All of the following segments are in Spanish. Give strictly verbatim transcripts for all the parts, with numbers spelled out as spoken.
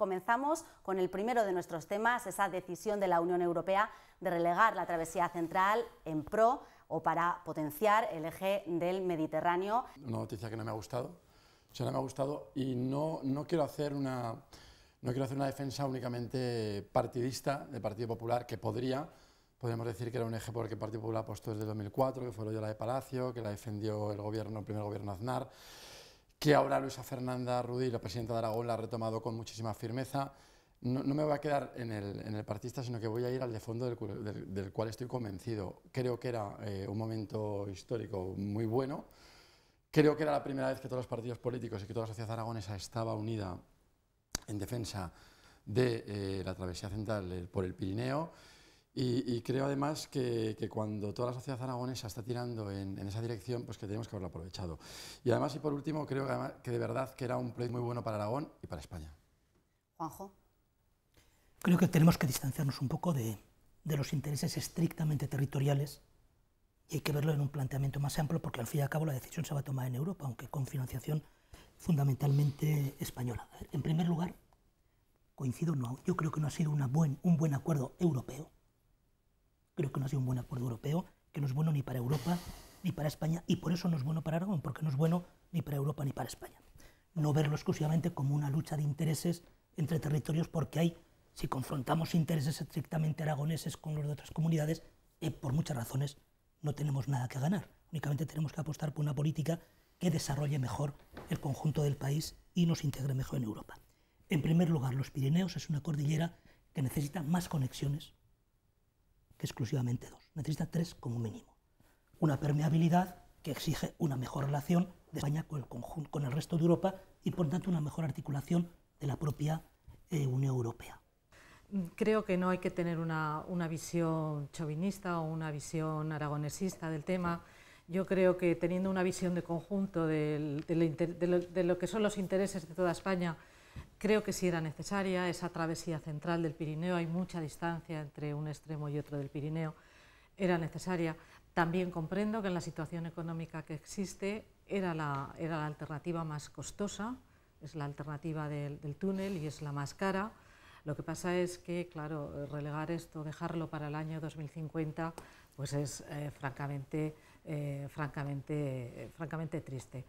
Comenzamos con el primero de nuestros temas, esa decisión de la Unión Europea de relegar la travesía central en pro o para potenciar el eje del Mediterráneo. Una noticia que no me ha gustado, que no me ha gustado y no, no, quiero hacer una, no quiero hacer una defensa únicamente partidista del Partido Popular, que podría, podemos decir que era un eje porque el Partido Popular apostó desde dos mil cuatro, que fue Loyola de Palacio, que la defendió el gobierno, el primer gobierno Aznar, que ahora Luisa Fernanda Rudi, la presidenta de Aragón, la ha retomado con muchísima firmeza. No, no me voy a quedar en el, en el partista, sino que voy a ir al de fondo del, del, del cual estoy convencido. Creo que era eh, un momento histórico muy bueno. Creo que era la primera vez que todos los partidos políticos y que toda la sociedad aragonesa estaba unida en defensa de eh, la travesía central por el Pirineo. Y, y creo además que, que cuando toda la sociedad aragonesa está tirando en, en esa dirección, pues que tenemos que haberlo aprovechado. Y además, y por último, creo que, además, que de verdad que era un proyecto muy bueno para Aragón y para España. Juanjo. Creo que tenemos que distanciarnos un poco de, de los intereses estrictamente territoriales y hay que verlo en un planteamiento más amplio, porque al fin y al cabo la decisión se va a tomar en Europa, aunque con financiación fundamentalmente española. A ver, en primer lugar, coincido, no, yo creo que no ha sido una buen, un buen acuerdo europeo. Creo que no ha sido un buen acuerdo europeo, que no es bueno ni para Europa ni para España, y por eso no es bueno para Aragón, porque no es bueno ni para Europa ni para España. No verlo exclusivamente como una lucha de intereses entre territorios, porque hay, si confrontamos intereses estrictamente aragoneses con los de otras comunidades, eh, por muchas razones no tenemos nada que ganar. Únicamente tenemos que apostar por una política que desarrolle mejor el conjunto del país y nos integre mejor en Europa. En primer lugar, los Pirineos es una cordillera que necesita más conexiones que exclusivamente dos. Necesita tres como mínimo. Una permeabilidad que exige una mejor relación de España con el, conjunto, con el resto de Europa y, por tanto, una mejor articulación de la propia eh, Unión Europea. Creo que no hay que tener una, una visión chauvinista o una visión aragonesista del tema. Yo creo que teniendo una visión de conjunto del, del inter, de, lo, de lo que son los intereses de toda España, creo que sí era necesaria esa travesía central del Pirineo. Hay mucha distancia entre un extremo y otro del Pirineo, era necesaria. También comprendo que en la situación económica que existe era la, era la alternativa más costosa, es la alternativa del, del túnel y es la más cara. Lo que pasa es que, claro, relegar esto, dejarlo para el año dos mil cincuenta, pues es eh, francamente, eh, francamente, eh, francamente triste.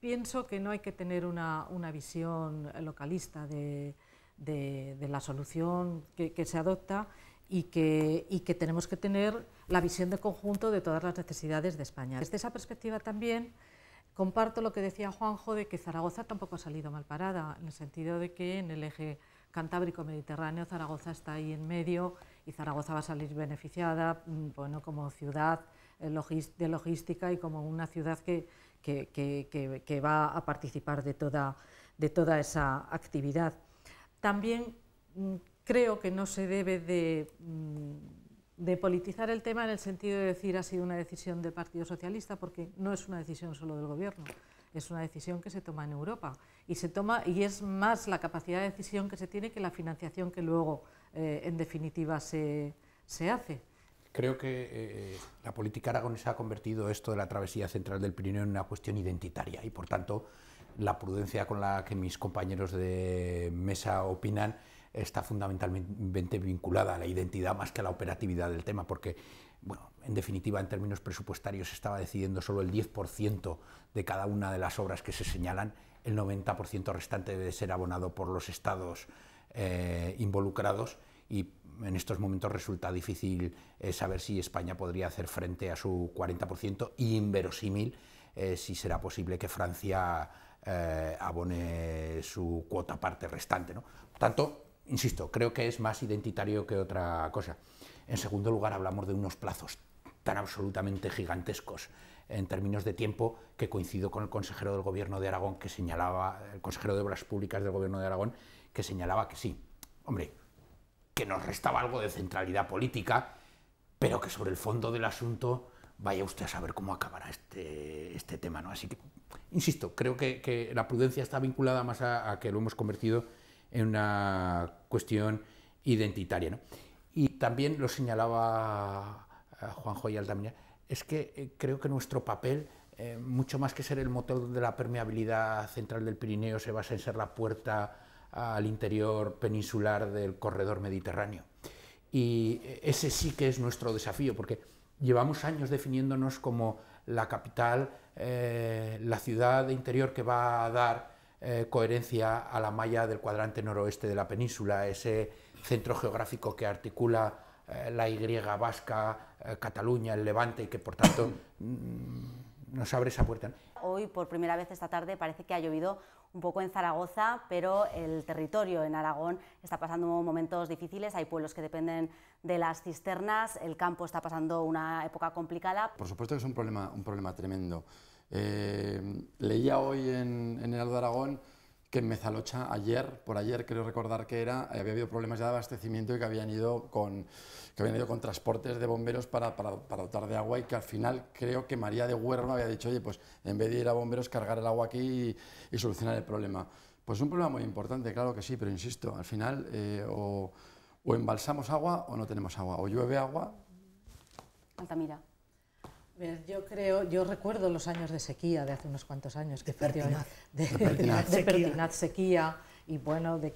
Pienso que no hay que tener una, una visión localista de, de, de la solución que, que se adopta y que, y que tenemos que tener la visión de conjunto de todas las necesidades de España. Desde esa perspectiva también comparto lo que decía Juanjo de que Zaragoza tampoco ha salido mal parada, en el sentido de que en el eje cantábrico-mediterráneo Zaragoza está ahí en medio y Zaragoza va a salir beneficiada, bueno, como ciudad de logística y como una ciudad que Que, que, que va a participar de toda, de toda esa actividad. También creo que no se debe de, de politizar el tema en el sentido de decir ha sido una decisión del Partido Socialista, porque no es una decisión solo del Gobierno, es una decisión que se toma en Europa y, se toma, y es más la capacidad de decisión que se tiene que la financiación que luego eh, en definitiva se, se hace. Creo que eh, la política aragonesa ha convertido esto de la travesía central del Pirineo en una cuestión identitaria y, por tanto, la prudencia con la que mis compañeros de mesa opinan está fundamentalmente vinculada a la identidad más que a la operatividad del tema, porque, bueno, en definitiva, en términos presupuestarios se estaba decidiendo solo el diez por ciento de cada una de las obras que se señalan, el noventa por ciento restante debe ser abonado por los estados eh, involucrados y, en estos momentos resulta difícil eh, saber si España podría hacer frente a su cuarenta por ciento y inverosímil eh, si será posible que Francia eh, abone su cuota parte restante, ¿no? Por tanto, insisto, creo que es más identitario que otra cosa. En segundo lugar, hablamos de unos plazos tan absolutamente gigantescos en términos de tiempo que coincido con el consejero del Gobierno de Aragón que señalaba, el consejero de Obras Públicas del Gobierno de Aragón, que señalaba que sí, hombre, que nos restaba algo de centralidad política, pero que sobre el fondo del asunto vaya usted a saber cómo acabará este, este tema, ¿no? Así que, insisto, creo que, que la prudencia está vinculada más a, a que lo hemos convertido en una cuestión identitaria, ¿no? Y también lo señalaba Juanjo y Altamira, es que creo que nuestro papel, eh, mucho más que ser el motor de la permeabilidad central del Pirineo, se basa en ser la puerta al interior peninsular del corredor mediterráneo. Y ese sí que es nuestro desafío, porque llevamos años definiéndonos como la capital, eh, la ciudad de interior que va a dar eh, coherencia a la malla del cuadrante noroeste de la península, ese centro geográfico que articula eh, la Y vasca, eh, Cataluña, el Levante, y que por tanto nos abre esa puerta. Hoy, por primera vez esta tarde, parece que ha llovido un poco en Zaragoza, pero el territorio en Aragón está pasando momentos difíciles, hay pueblos que dependen de las cisternas, el campo está pasando una época complicada. Por supuesto que es un problema, un problema tremendo. Eh, leía hoy en, en Heraldo de Aragón que en Mezalocha ayer, por ayer creo recordar que era, había habido problemas ya de abastecimiento y que habían ido con, que habían ido con transportes de bomberos para, para, para dotar de agua, y que al final creo que María de Huerno había dicho, oye, pues en vez de ir a bomberos, cargar el agua aquí y, y solucionar el problema. Pues es un problema muy importante, claro que sí, pero insisto, al final eh, o, o embalsamos agua o no tenemos agua, o llueve agua. Altamira. Yo creo, yo recuerdo los años de sequía de hace unos cuantos años, que de pertinaz, de, de, pertinaz, de, de pertinaz sequía, y bueno, de,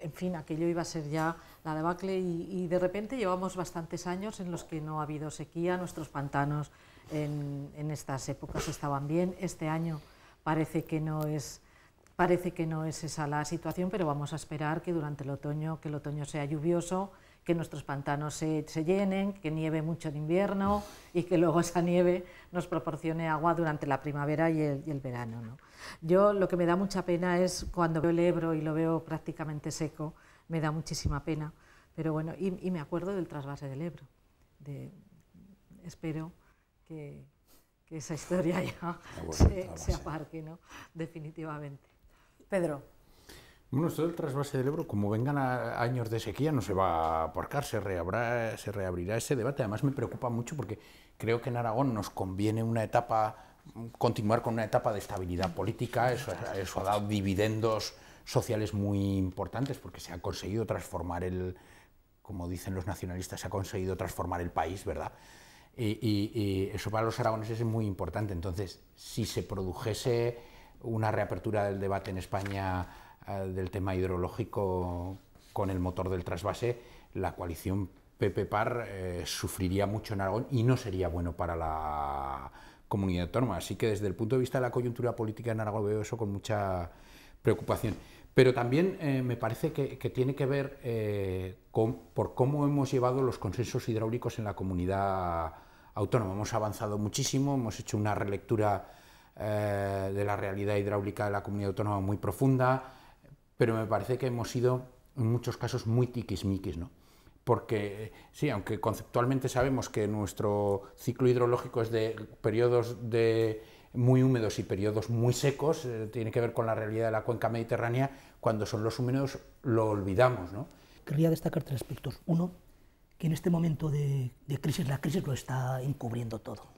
en fin, aquello iba a ser ya la debacle, y, y de repente llevamos bastantes años en los que no ha habido sequía, nuestros pantanos en, en estas épocas estaban bien, este año parece que no es... Parece que no es esa la situación, pero vamos a esperar que durante el otoño, que el otoño sea lluvioso, que nuestros pantanos se, se llenen, que nieve mucho en invierno y que luego esa nieve nos proporcione agua durante la primavera y el, y el verano, ¿no? Yo lo que me da mucha pena es cuando veo el Ebro y lo veo prácticamente seco, me da muchísima pena, pero bueno, y, y me acuerdo del trasvase del Ebro, de, espero que, que esa historia ya se, se aparque, ¿no? Definitivamente. Pedro. Bueno, esto del trasvase del Ebro, como vengan a años de sequía, no se va a aparcar, se reabrirá, se reabrirá ese debate. Además me preocupa mucho porque creo que en Aragón nos conviene una etapa, continuar con una etapa de estabilidad política. Eso, eso ha dado dividendos sociales muy importantes porque se ha conseguido transformar el, como dicen los nacionalistas, se ha conseguido transformar el país, ¿verdad? Y, y, y eso para los aragoneses es muy importante. Entonces, si se produjese una reapertura del debate en España eh, del tema hidrológico con el motor del trasvase, la coalición P P P A R eh, sufriría mucho en Aragón y no sería bueno para la comunidad autónoma. Así que desde el punto de vista de la coyuntura política en Aragón veo eso con mucha preocupación. Pero también eh, me parece que, que tiene que ver eh, con, por cómo hemos llevado los consensos hidráulicos en la comunidad autónoma. Hemos avanzado muchísimo, hemos hecho una relectura de la realidad hidráulica de la comunidad autónoma muy profunda, pero me parece que hemos sido en muchos casos muy tiquismiquis, ¿no? Porque sí, aunque conceptualmente sabemos que nuestro ciclo hidrológico es de periodos de muy húmedos y periodos muy secos, eh, tiene que ver con la realidad de la cuenca mediterránea, cuando son los húmedos lo olvidamos, ¿no? Querría destacar tres aspectos. Uno, que en este momento de, de crisis, la crisis lo está encubriendo todo.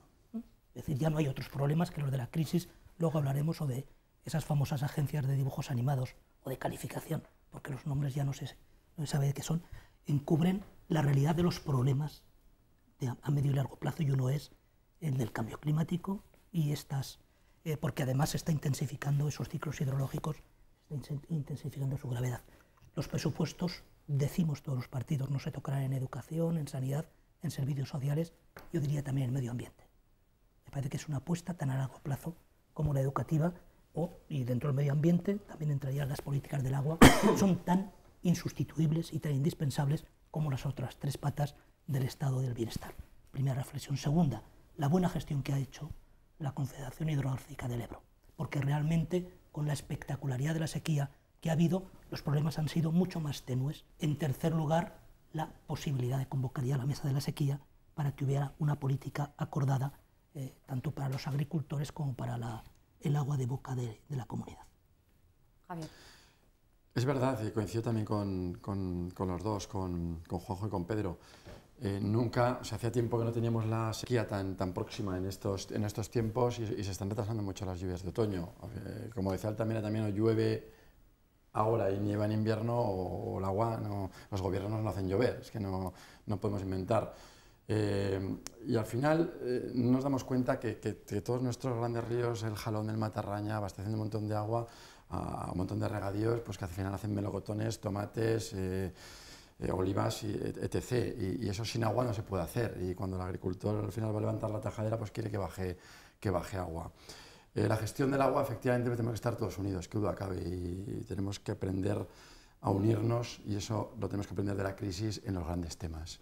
Es decir, ya no hay otros problemas que los de la crisis, luego hablaremos o de esas famosas agencias de dibujos animados o de calificación, porque los nombres ya no se, no se sabe de qué son, encubren la realidad de los problemas de a medio y largo plazo, y uno es el del cambio climático y estas, eh, porque además se está intensificando esos ciclos hidrológicos, se está intensificando su gravedad. Los presupuestos, decimos todos los partidos, no se tocarán en educación, en sanidad, en servicios sociales, yo diría también en medio ambiente. Parece que es una apuesta tan a largo plazo como la educativa, o, y dentro del medio ambiente también entrarían las políticas del agua, son tan insustituibles y tan indispensables como las otras tres patas del estado del bienestar. Primera reflexión. Segunda, la buena gestión que ha hecho la Confederación Hidrográfica del Ebro, porque realmente con la espectacularidad de la sequía que ha habido, los problemas han sido mucho más tenues. En tercer lugar, la posibilidad de convocar ya la mesa de la sequía para que hubiera una política acordada Eh, tanto para los agricultores como para la, el agua de boca de, de la comunidad. Javier. Es verdad, y coincido también con, con, con los dos, con, con Juanjo y con Pedro. Eh, nunca, o sea, hacía tiempo que no teníamos la sequía tan, tan próxima en estos, en estos tiempos y, y se están retrasando mucho las lluvias de otoño. Eh, como decía Altamira, también o llueve ahora y nieva en invierno o, o el agua, no, los gobiernos no hacen llover, es que no, no podemos inventar. Eh, y al final eh, nos damos cuenta que, que, que todos nuestros grandes ríos, el Jalón, el Matarraña, abastecen un montón de agua, a un montón de regadíos, pues que al final hacen melocotones, tomates, eh, eh, olivas, y, etcétera. Y, y eso sin agua no se puede hacer. Y cuando el agricultor al final va a levantar la tajadera, pues quiere que baje, que baje agua. Eh, la gestión del agua, efectivamente, tenemos que estar todos unidos, que duda cabe, y, y tenemos que aprender a unirnos, y eso lo tenemos que aprender de la crisis en los grandes temas.